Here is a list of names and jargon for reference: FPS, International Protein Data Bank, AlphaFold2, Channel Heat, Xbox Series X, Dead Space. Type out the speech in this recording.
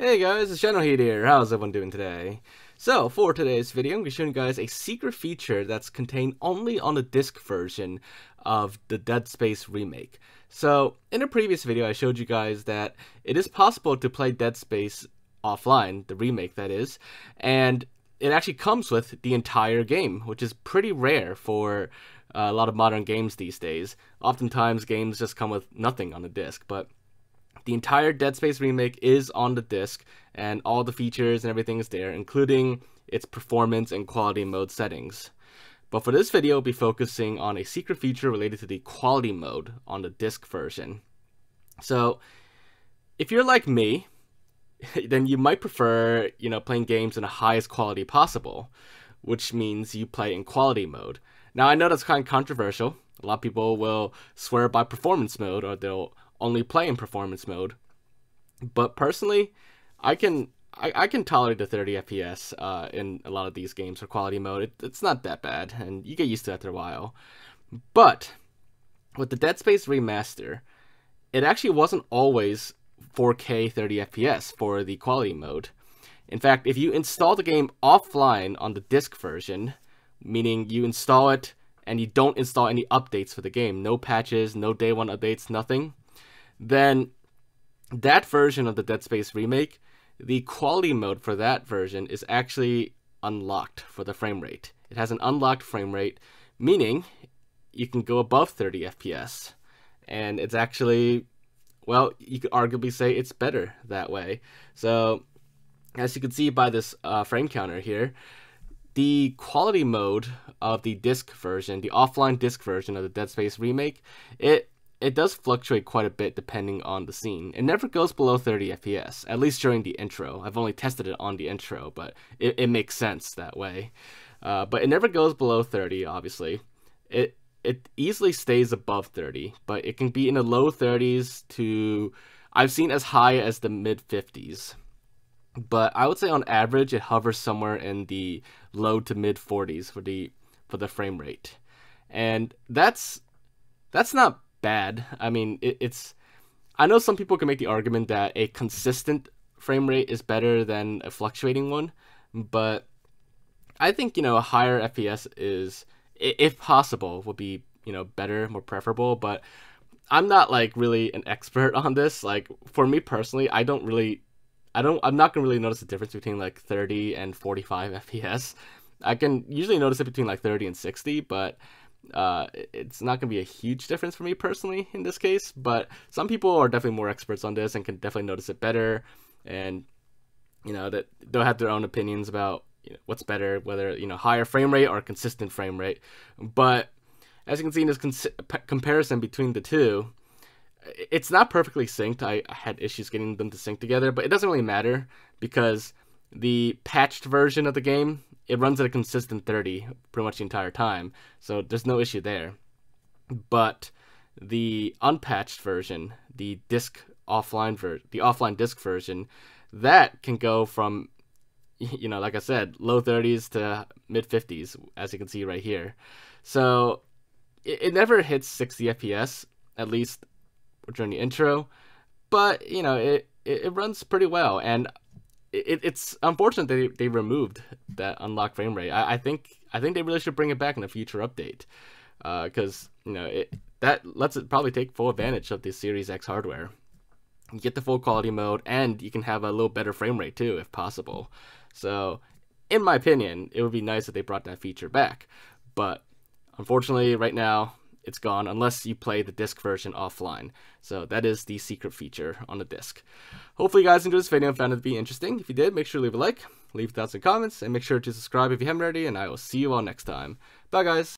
Hey guys, it's Channel Heat here. How's everyone doing today? So, for today's video, I'm going to be showing you guys a secret feature that's contained only on the disc version of the Dead Space remake. So, in a previous video, I showed you guys that it is possible to play Dead Space offline, the remake that is, and it actually comes with the entire game, which is pretty rare for a lot of modern games these days. Oftentimes, games just come with nothing on the disc, but the entire Dead Space remake is on the disc, and all the features and everything is there, including its performance and quality mode settings. But for this video, I'll be focusing on a secret feature related to the quality mode on the disc version. So, if you're like me, then you might prefer, playing games in the highest quality possible, which means you play in quality mode. Now, I know that's kind of controversial. A lot of people will swear by performance mode, or they'll only play in performance mode, but personally, I can tolerate the 30 FPS in a lot of these games for quality mode. It's not that bad, and you get used to it after a while. But with the Dead Space remaster, it actually wasn't always 4K 30 FPS for the quality mode. In fact, if you install the game offline on the disc version, meaning you install it and you don't install any updates for the game, no patches, no day one updates, nothing, then that version of the Dead Space remake, the quality mode for that version is actually unlocked for the frame rate. It has an unlocked frame rate, meaning you can go above 30 FPS. And it's actually, well, you could arguably say it's better that way. So, as you can see by this frame counter here, the quality mode of the disc version, the offline disc version of the Dead Space remake, it does fluctuate quite a bit depending on the scene. It never goes below 30 FPS, at least during the intro. I've only tested it on the intro, but it makes sense that way. But it never goes below 30, obviously. It easily stays above 30, but it can be in the low 30s to, I've seen as high as the mid 50s. But I would say on average, it hovers somewhere in the low to mid 40s for the frame rate. And that's not bad. I mean, it's. I know some people can make the argument that a consistent frame rate is better than a fluctuating one, but I think a higher FPS is, if possible, would be better, more preferable. But I'm not like really an expert on this. Like for me personally, I'm not gonna really notice the difference between like 30 and 45 FPS. I can usually notice it between like 30 and 60, but it's not gonna be a huge difference for me personally in this case, but some people are definitely more experts on this and can definitely notice it better, and that they'll have their own opinions about what's better, whether higher frame rate or consistent frame rate. But as you can see in this comparison between the two, it's not perfectly synced. I had issues getting them to sync together, but it doesn't really matter because the patched version of the game, it runs at a consistent 30 pretty much the entire time, so there's no issue there. But the unpatched version, the offline disc version, that can go from, like I said, low 30s to mid 50s, as you can see right here. So it never hits 60 FPS, at least during the intro, but it runs pretty well. And it's unfortunate they removed that unlocked frame rate. I think they really should bring it back in a future update, because that lets it probably take full advantage of the Series X hardware. You get the full quality mode, and you can have a little better frame rate too, if possible. So, in my opinion, it would be nice if they brought that feature back. But unfortunately, right now it's gone unless you play the disc version offline. So that is the secret feature on the disc. Hopefully you guys enjoyed this video and found it to be interesting. If you did, make sure to leave a like, leave thoughts and comments, and make sure to subscribe if you haven't already, and I will see you all next time. Bye guys!